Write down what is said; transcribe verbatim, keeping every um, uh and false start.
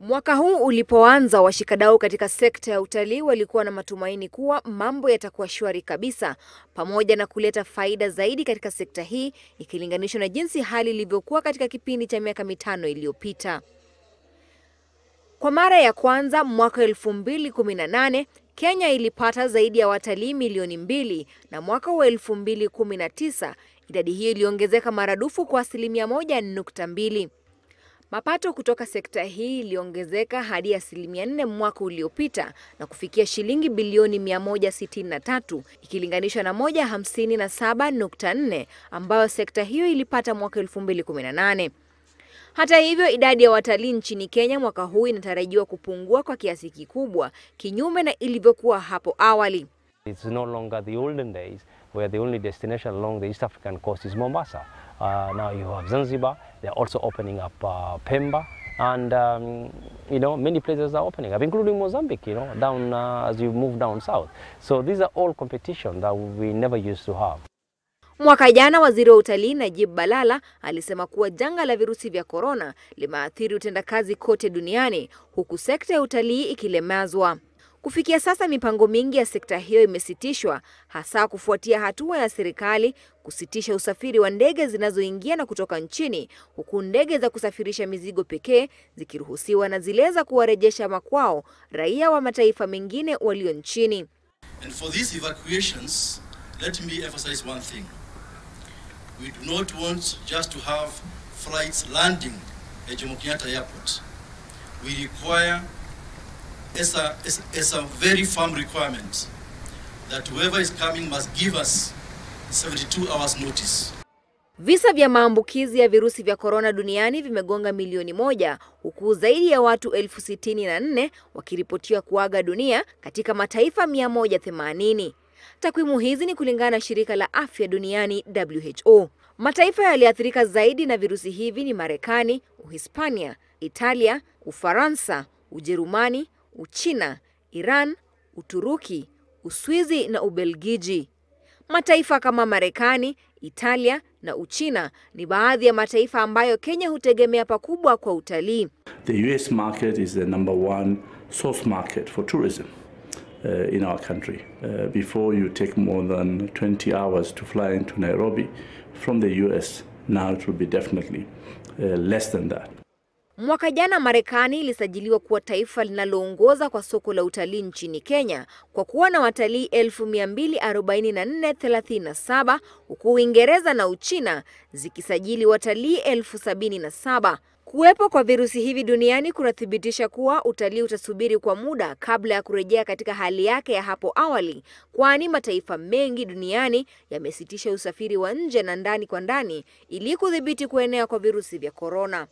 Mwaka huu ulipoanza, washikadau katika sekta ya utalii walikuwa na matumaini kuwa mambo yatakuwa shwari kabisa, pamoja na kuleta faida zaidi katika sekta hii ikilinganishwa na jinsi hali ilivyokuwa katika kipindi cha miaka mitano iliyopita. Kwa mara ya kwanza mwaka elfu mbili kumi na nane, Kenya ilipata zaidi ya watalii milioni mbili, na mwaka wa elfu mbili kumi na tisa idadi hiyo iliongezeka maradufu kwa asilimia moja nukta mbili. Mapato kutoka sekta hii iliongezeka hadi asilimia nne mwaka uliopita na kufikia shilingi bilioni mia moja sitini na tatu ikilinganishwa na mia moja hamsini na saba nukta nne ambayo sekta hiyo ilipata mwaka elfu mbili kumi na nane. Hata hivyo, idadi ya watalii nchini Kenya mwaka huu inatarajiwa kupungua kwa kiasi kikubwa, kinyume na ilivyokuwa hapo awali. It's no longer the olden days where the only destination along the East African coast is Mombasa. Uh, now you have Zanzibar, they're also opening up uh, Pemba, and um, you know, many places are opening up, including Mozambique, you know, down uh, as you move down south. So these are all competition that we never used to have. Mwaka jana waziri wa utalii Najib Balala alisema kuwa janga la virusi vya corona limeathiri utendakazi kote duniani, huku sekta ya utalii ikilemazwa. Kufikia sasa mipango mingi ya sekta hiyo imesitishwa, hasa kufuatia hatua ya serikali kusitisha usafiri wa ndege zinazoingia na kutoka nchini, huku ndege za kusafirisha mizigo pekee zikiruhusiwa na zile za kuwarejesha makwao raia wa mataifa mengine walio nchini. And for these evacuations, let me emphasize one thing. We do not want just to have flights landing at Jomo Kenyatta Airport. We require It's a, it's, it's a very firm requirement that whoever is coming must give us seventy-two hours notice. Visa vya maambukizi ya virusi vya corona duniani vimegonga milioni moja, huku zaidi ya watu elfu sitini na nne wakiripotiwa kuaga dunia katika mataifa mia moja themanini. Takwimu hizi ni kulingana na shirika la afya duniani W H O. Mataifa yaliathirika zaidi na virusi hivi ni Marekani, Uhispania, Italia, Ufaransa, Ujerumani, Uchina, Iran, Uturuki, Uswizi na Ubelgiji. Mataifa kama Marekani, Italia na Uchina ni baadhi ya mataifa ambayo Kenya hutegemea pakubwa kwa utalii. The U S market is the number one source market for tourism uh, in our country. Uh, before you take more than twenty hours to fly into Nairobi from the U S, now it will be definitely uh, less than that. Mwaka jana Marekani ilisajiliwa kuwa taifa linaloongoza kwa soko la utalii nchini Kenya kwa kuwa na watalii elfu mbili mia nne arobaini na nne elfu thelathini na saba, huku Uingereza na Uchina zikisajili watalii elfu sabini na saba. Kuwepo kwa virusi hivi duniani kunathibitisha kuwa utalii utasubiri kwa muda kabla ya kurejea katika hali yake ya hapo awali, kwani mataifa mengi duniani yamesitisha usafiri wa nje na ndani kwa ndani ili kudhibiti kuenea kwa virusi vya corona.